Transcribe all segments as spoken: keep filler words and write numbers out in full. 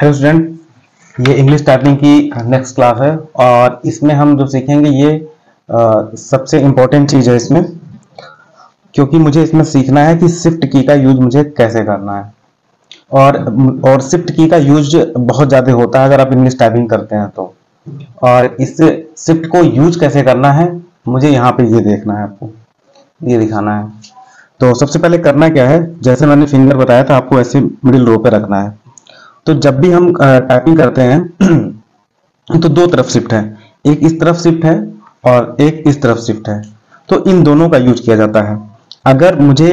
Hello student, ये English typing की next class है और इसमें हम जो सीखेंगे ये आ, सबसे इम्पोर्टेंट चीज़ है इसमें, क्योंकि मुझे इसमें सीखना है कि शिफ्ट की का यूज मुझे कैसे करना है। और और शिफ्ट की का यूज बहुत ज़्यादा होता है अगर आप इंग्लिश टाइपिंग करते हैं तो। और इस शिफ्ट को यूज कैसे करना है मुझे यहाँ पर ये देखना है, आपको ये दिखाना है। तो सबसे पहले करना क्या है, जैसे मैंने फिंगर बताया था आपको ऐसे मिडिल रो पे रखना है। तो जब भी हम टाइपिंग करते हैं तो दो तरफ शिफ्ट है, एक इस तरफ शिफ्ट है और एक इस तरफ शिफ्ट है, तो इन दोनों का यूज किया जाता है। अगर मुझे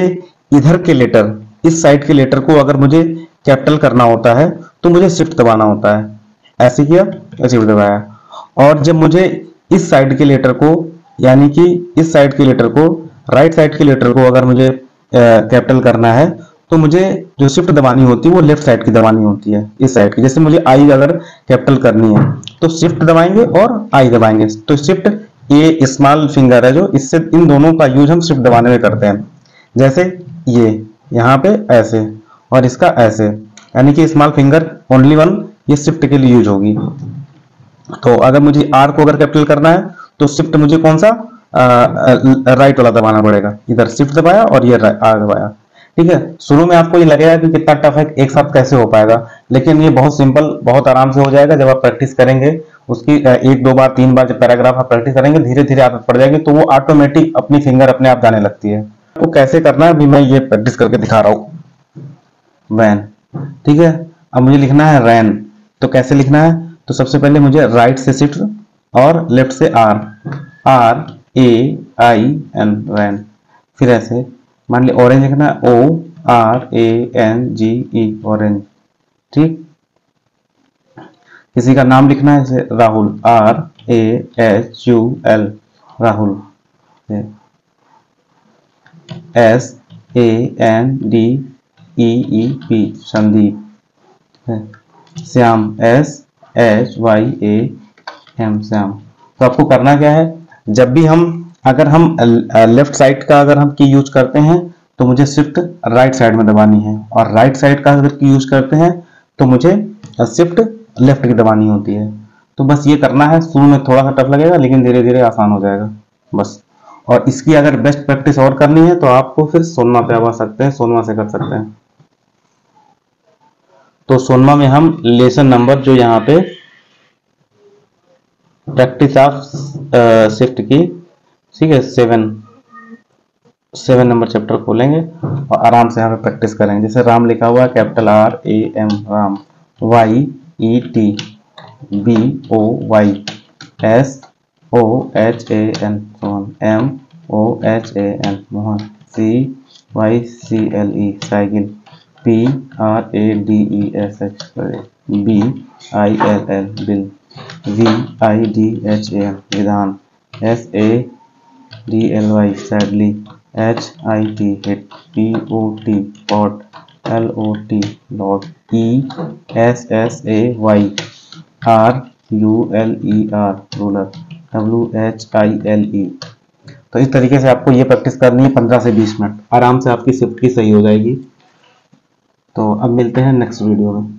इधर के लेटर, इस साइड के लेटर को अगर मुझे कैपिटल करना होता है तो मुझे शिफ्ट दबाना होता है, ऐसे किया और शिफ्ट दबाया। और जब मुझे इस साइड के लेटर को, यानी कि इस साइड के लेटर को, राइट साइड के लेटर को अगर मुझे कैपिटल करना है तो मुझे जो शिफ्ट दबानी होती है वो लेफ्ट साइड की दबानी होती है, इस साइड की। जैसे मुझे आई अगर कैपिटल करनी है तो शिफ्ट दबाएंगे और आई दबाएंगे। तो शिफ्ट, ये स्मॉल फिंगर है जो, इससे इन दोनों का यूज हम शिफ्ट दबाने में करते हैं। जैसे ये यहाँ पे ऐसे और इसका ऐसे, यानी कि स्मॉल फिंगर ओनली वन ये शिफ्ट के लिए यूज होगी। तो अगर मुझे आर को अगर कैपिटल करना है तो शिफ्ट मुझे कौन सा राइट वाला दबाना पड़ेगा, इधर शिफ्ट दबाया और ये आर दबाया। ठीक है, शुरू में आपको ये लगेगा कि कितना टफ है, एक साथ कैसे हो पाएगा, लेकिन ये बहुत सिंपल, बहुत आराम से हो जाएगा। जब आप प्रैक्टिस करेंगे उसकी एक दो बार तीन बार जब पैराग्राफ आप प्रैक्टिस करेंगे, धीरे धीरे आप पड़ जाएंगे तो वो ऑटोमेटिक अपनी फिंगर अपने आप जाने लगती है। वो कैसे करना है अभी मैं ये प्रैक्टिस करके दिखा रहा हूँ। वैन, ठीक है। अब मुझे लिखना है रैन, तो कैसे लिखना है, तो सबसे पहले मुझे राइट से शिफ्ट और लेफ्ट से R, R A I N, ran. फिर ऐसे मान लिया ऑरेंज लिखना है, O R A N G E, orange. ठीक, किसी का नाम लिखना है, जैसे Rahul, R A H U L, Rahul, S A N D E E P, Sandeep. Shyam, S H Y A M, Shyam. तो आपको करना क्या है, जब भी हम, अगर हम लेफ्ट साइड का अगर हम की यूज करते हैं तो मुझे शिफ्ट राइट साइड में दबानी है, और राइट साइड का अगर की यूज करते हैं तो मुझे शिफ्ट लेफ्ट की दबानी होती है। तो बस ये करना है, शुरू में थोड़ा सा टफ लगेगा लेकिन धीरे धीरे आसान हो जाएगा बस। और इसकी अगर बेस्ट प्रैक्टिस और करनी है तो आपको फिर सोनमा पे आ सकते हैं, सोनमा से कर सकते हैं। तो सोनमा में हम लेसन नंबर, जो यहाँ पे प्रैक्टिस ऑफ शिफ्ट की, ठीक है, सेवन सेवन नंबर चैप्टर खोलेंगे और आराम से यहाँ पे प्रैक्टिस करेंगे। जैसे राम लिखा हुआ है, capital R A M, Ram, Y E T, B O Y, S O H A N, Mohan, M O H A N, Mohan, C Y C L E, cycle, P R A D E S H, B I L L, bill, V I D H A M, Vidhan, S A D L Y, sadly, H I T, hit, P O T, pot, L O T, lot, E S S A Y, R U L E R, ruler, W H I L E. तो इस तरीके से आपको ये practice करनी है पंद्रह से बीस मिनट, आराम से आपकी शिफ्ट की सही हो जाएगी। तो अब मिलते हैं नेक्स्ट वीडियो में।